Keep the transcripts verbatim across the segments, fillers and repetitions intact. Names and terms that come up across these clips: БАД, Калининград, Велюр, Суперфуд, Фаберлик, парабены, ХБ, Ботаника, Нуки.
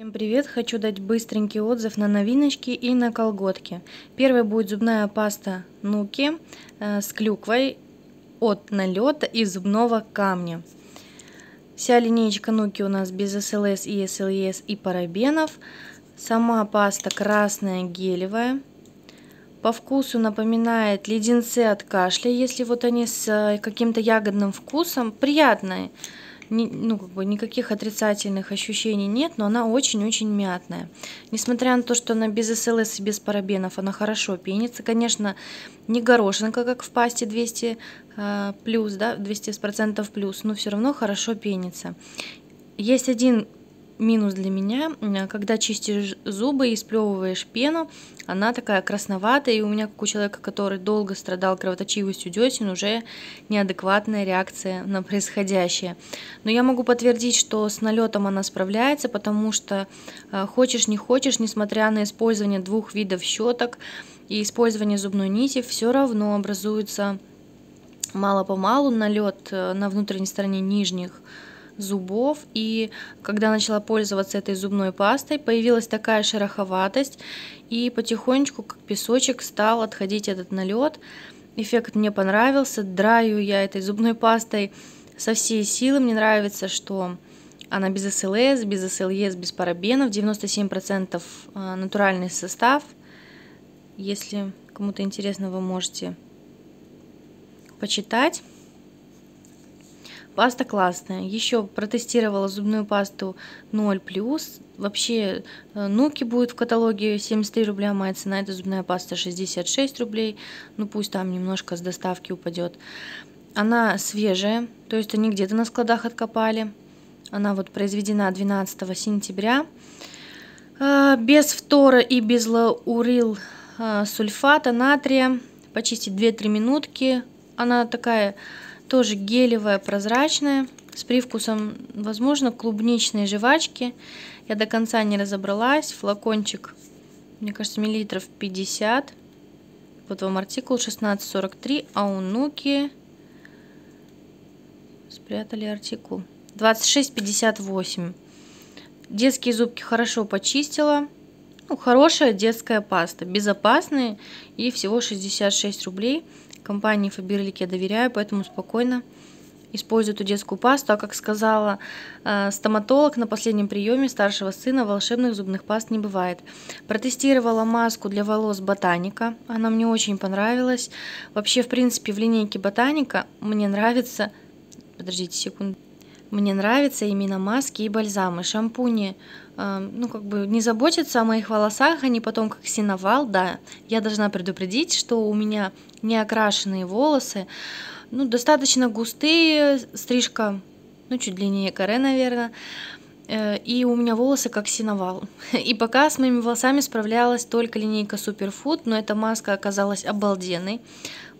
Всем привет! Хочу дать быстренький отзыв на новиночки и на колготки. Первой будет зубная паста Нуки с клюквой от налета и зубного камня. Вся линейка Нуки у нас без эс эл эс и эс эл эс и парабенов. Сама паста красная, гелевая. По вкусу напоминает леденцы от кашля, если вот они с каким-то ягодным вкусом. Приятные. Ну, как бы никаких отрицательных ощущений нет, но она очень-очень мятная. Несмотря на то, что она без эс эл эс и без парабенов, она хорошо пенится. Конечно, не горошинка, как в пасте двести процентов плюс, да, двести процентов плюс, но все равно хорошо пенится. Есть один минус для меня: когда чистишь зубы и сплевываешь пену, она такая красноватая, и у меня, как у человека, который долго страдал кровоточивостью десен, уже неадекватная реакция на происходящее. Но я могу подтвердить, что с налетом она справляется, потому что хочешь не хочешь, несмотря на использование двух видов щеток и использование зубной нити, все равно образуется мало-помалу налет на внутренней стороне нижних зубов. И когда начала пользоваться этой зубной пастой, появилась такая шероховатость, и потихонечку, как песочек, стал отходить этот налет. Эффект мне понравился. Драю я этой зубной пастой со всей силы. Мне нравится, что она без эс эл эс, без эс эл эс, без парабенов, девяносто семь процентов натуральный состав. Если кому-то интересно, вы можете почитать. Паста классная. Еще протестировала зубную пасту ноль плюс. Вообще, Нуки будет в каталоге семьдесят три рубля, моя цена. Это зубная паста шестьдесят шесть рублей. Ну, пусть там немножко с доставки упадет. Она свежая, то есть они где-то на складах откопали. Она вот произведена двенадцатого сентября. Без фтора и без лаурил сульфата натрия. Почистить две-три минутки. Она такая тоже гелевая, прозрачная, с привкусом, возможно, клубничной жвачки. Я до конца не разобралась. Флакончик, мне кажется, миллилитров пятьдесят. Вот вам артикул шестнадцать сорок три, а у Нуки спрятали артикул двадцать шесть пятьдесят восемь. Детские зубки хорошо почистила. Ну, хорошая детская паста, безопасная, и всего шестьдесят шесть рублей. Компании Фаберлик я доверяю, поэтому спокойно использую эту детскую пасту. А как сказала э, стоматолог на последнем приеме старшего сына, волшебных зубных паст не бывает. Протестировала маску для волос Ботаника. Она мне очень понравилась. Вообще, в принципе, в линейке Ботаника мне нравится... Подождите секунду. Мне нравятся именно маски и бальзамы. Шампуни, э, ну, как бы не заботятся о моих волосах, они потом как сеновал, да. Я должна предупредить, что у меня неокрашенные волосы, ну, достаточно густые, стрижка, ну, чуть длиннее каре, наверное, э, и у меня волосы как сеновал. И пока с моими волосами справлялась только линейка Суперфуд, но эта маска оказалась обалденной.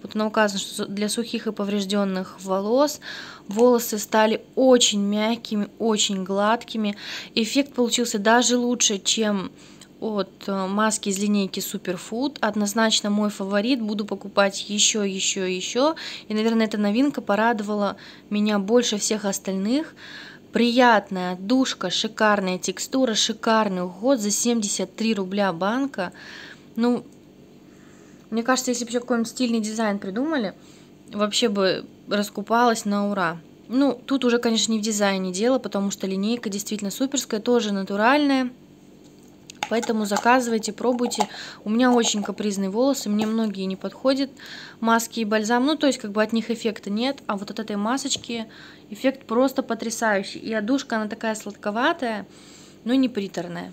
Вот она указана, что для сухих и поврежденных волос. Волосы стали очень мягкими, очень гладкими. Эффект получился даже лучше, чем от маски из линейки Суперфуд. Однозначно мой фаворит. Буду покупать еще, еще, еще. И, наверное, эта новинка порадовала меня больше всех остальных. Приятная отдушка, шикарная текстура, шикарный уход. За семьдесят три рубля банка. Ну, мне кажется, если бы еще какой-нибудь стильный дизайн придумали, вообще бы раскупалась на ура. Ну, тут уже, конечно, не в дизайне дело, потому что линейка действительно суперская, тоже натуральная. Поэтому заказывайте, пробуйте. У меня очень капризные волосы, мне многие не подходят маски и бальзам. Ну, то есть, как бы от них эффекта нет, а вот от этой масочки эффект просто потрясающий. И отдушка, она такая сладковатая, но не приторная.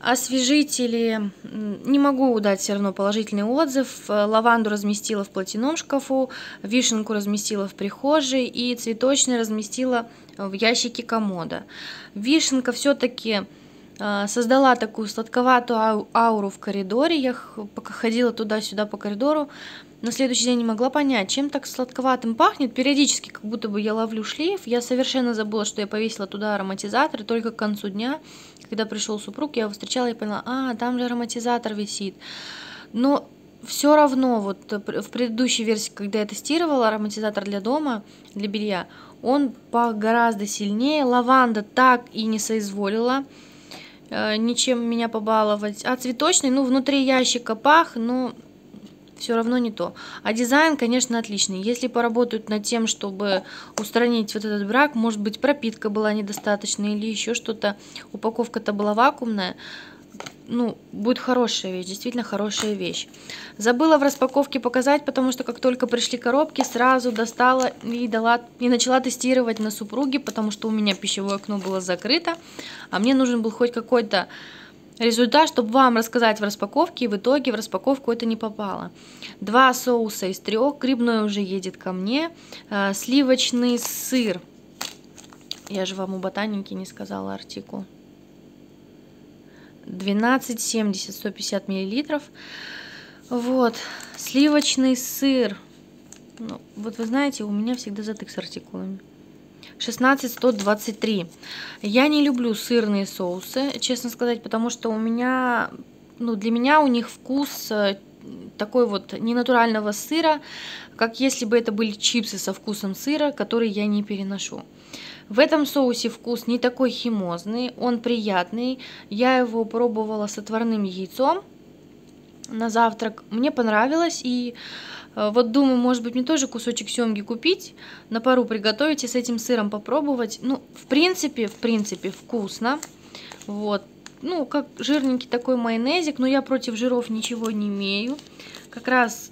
Освежители не могу дать все равно положительный отзыв. Лаванду разместила в платяном шкафу, вишенку разместила в прихожей и цветочный разместила в ящике комода. Вишенка все-таки создала такую сладковатую ауру в коридоре. Я пока ходила туда-сюда по коридору, на следующий день не могла понять, чем так сладковатым пахнет. Периодически, как будто бы я ловлю шлейф. Я совершенно забыла, что я повесила туда ароматизатор. И только к концу дня, когда пришел супруг, я его встречала и поняла: а, там же ароматизатор висит. Но все равно, вот в предыдущей версии, когда я тестировала ароматизатор для дома, для белья, он пах гораздо сильнее. Лаванда так и не соизволила ничем меня побаловать. А цветочный, ну, внутри ящика пах, но все равно не то. А дизайн, конечно, отличный. Если поработают над тем, чтобы устранить вот этот брак, может быть, пропитка была недостаточной или еще что-то. Упаковка-то была вакуумная. Ну, будет хорошая вещь, действительно хорошая вещь. Забыла в распаковке показать, потому что как только пришли коробки, сразу достала и, дала, и начала тестировать на супруге, потому что у меня пищевое окно было закрыто, а мне нужен был хоть какой-то результат, чтобы вам рассказать в распаковке, и в итоге в распаковку это не попало. Два соуса из трех, грибной уже едет ко мне, э, сливочный сыр. Я же вам у Ботаники не сказала артикул. двенадцать семьдесят, сто пятьдесят миллилитров. Вот, сливочный сыр. Ну, вот вы знаете, у меня всегда затык с артикулами. шестнадцать сто двадцать три. Я не люблю сырные соусы, честно сказать, потому что у меня, ну, для меня у них вкус такой вот ненатурального сыра, как если бы это были чипсы со вкусом сыра, который я не переношу. В этом соусе вкус не такой химозный, он приятный. Я его пробовала с отварным яйцом на завтрак. Мне понравилось, и вот думаю, может быть, мне тоже кусочек семги купить, на пару приготовить и с этим сыром попробовать. Ну, в принципе, в принципе, вкусно. Вот, ну, как жирненький такой майонезик, но я против жиров ничего не имею. Как раз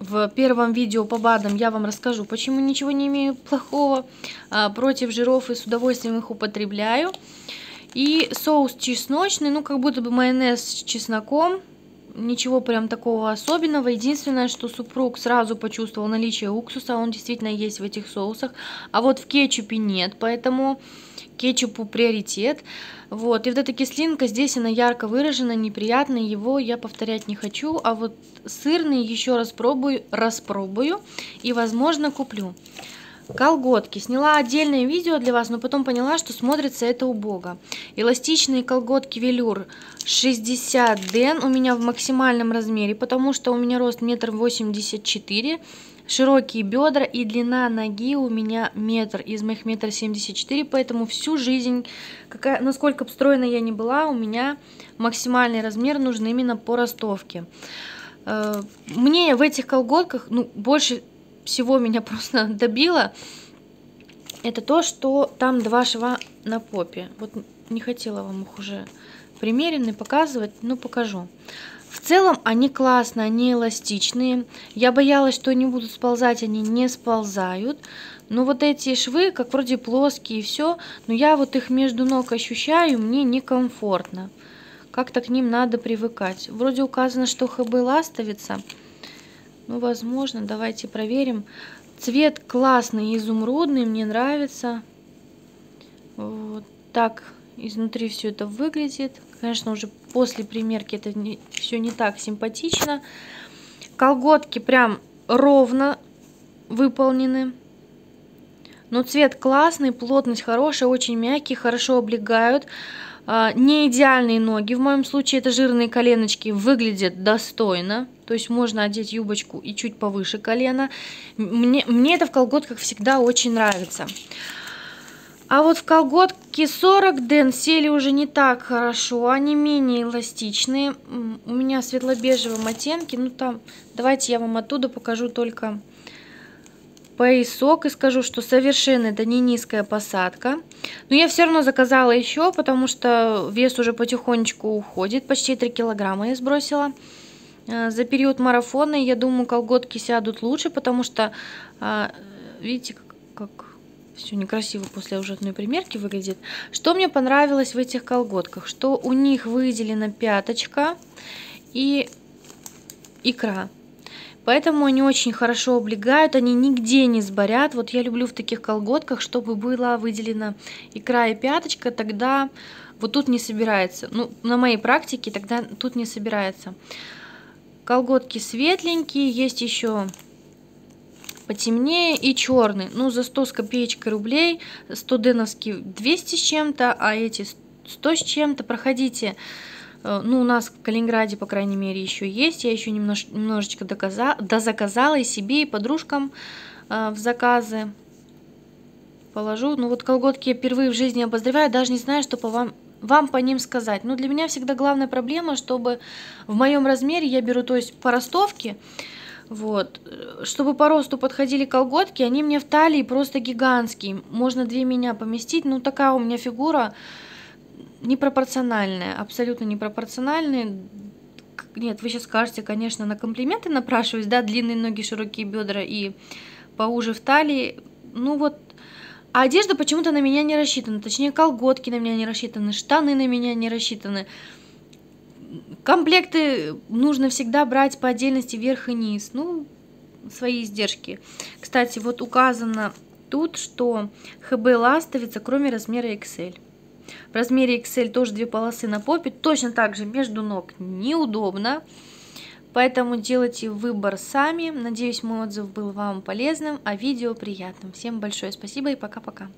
в первом видео по БАДам я вам расскажу, почему ничего не имею плохого а, против жиров и с удовольствием их употребляю. И соус чесночный, ну как будто бы майонез с чесноком, ничего прям такого особенного. Единственное, что супруг сразу почувствовал наличие уксуса, он действительно есть в этих соусах, а вот в кетчупе нет, поэтому кетчупу приоритет. Вот, и вот эта кислинка здесь, она ярко выражена, неприятная, его я повторять не хочу, а вот сырный еще раз пробую, распробую и, возможно, куплю. Колготки. Сняла отдельное видео для вас, но потом поняла, что смотрится это убого. Эластичные колготки Велюр шестьдесят ден у меня в максимальном размере, потому что у меня рост метр восемьдесят четыре, широкие бедра и длина ноги у меня метр, из моих метр семьдесят четыре, поэтому всю жизнь, какая, насколько встроена я не была, у меня максимальный размер нужен именно по ростовке. Мне в этих колготках, ну, больше всего меня просто добило это то, что там два шва на попе. Вот не хотела вам их уже примеренные показывать, но покажу. В целом они классные, они эластичные. Я боялась, что они будут сползать, они не сползают. Но вот эти швы, как вроде плоские и все, но я вот их между ног ощущаю, мне некомфортно. Как-то к ним надо привыкать. Вроде указано, что ХБ ластовица. Ну, возможно, давайте проверим. Цвет классный, изумрудный, мне нравится. Вот так изнутри все это выглядит. Конечно, уже после примерки это не, все не так симпатично. Колготки прям ровно выполнены. Но цвет классный, плотность хорошая, очень мягкие, хорошо облегают. Не идеальные ноги, в моем случае это жирные коленочки, выглядят достойно. То есть можно одеть юбочку и чуть повыше колена. Мне, мне это в колготках всегда очень нравится. А вот в колготки сорок ден сели уже не так хорошо, они менее эластичные. У меня в светло-бежевом оттенке, ну там, давайте я вам оттуда покажу только поясок и скажу, что совершенно это не низкая посадка. Но я все равно заказала еще, потому что вес уже потихонечку уходит. Почти три килограмма я сбросила. За период марафона, я думаю, колготки сядут лучше, потому что, видите, как, как все некрасиво после уже одной примерки выглядит. Что мне понравилось в этих колготках? Что у них выделена пяточка и икра. Поэтому они очень хорошо облегают, они нигде не сборят. Вот я люблю в таких колготках, чтобы была выделена икра и пяточка, тогда вот тут не собирается. Ну, на моей практике тогда тут не собирается. Колготки светленькие, есть еще потемнее и черный. Ну, за сто с копеечкой рублей, сто деновские двести с чем-то, а эти сто с чем-то. Проходите. Ну, у нас в Калининграде, по крайней мере, еще есть. Я еще немнож немножечко доказала, дозаказала и себе, и подружкам э, в заказы положу. Ну, вот колготки я впервые в жизни обозреваю. Даже не знаю, что по вам вам по ним сказать. Но для меня всегда главная проблема, чтобы в моем размере я беру, то есть по ростовке, вот, чтобы по росту подходили колготки, они мне в талии просто гигантские, можно две меня поместить, ну такая у меня фигура непропорциональная, абсолютно непропорциональная. Нет, вы сейчас скажете, конечно, на комплименты напрашиваюсь, да, длинные ноги, широкие бедра и поуже в талии, ну вот. А одежда почему-то на меня не рассчитана, точнее колготки на меня не рассчитаны, штаны на меня не рассчитаны. Комплекты нужно всегда брать по отдельности вверх и низ, ну, свои издержки. Кстати, вот указано тут, что ХБ ластовица, кроме размера икс эль. В размере икс эль тоже две полосы на попе, точно так же между ног неудобно, поэтому делайте выбор сами. Надеюсь, мой отзыв был вам полезным, а видео приятным. Всем большое спасибо и пока-пока.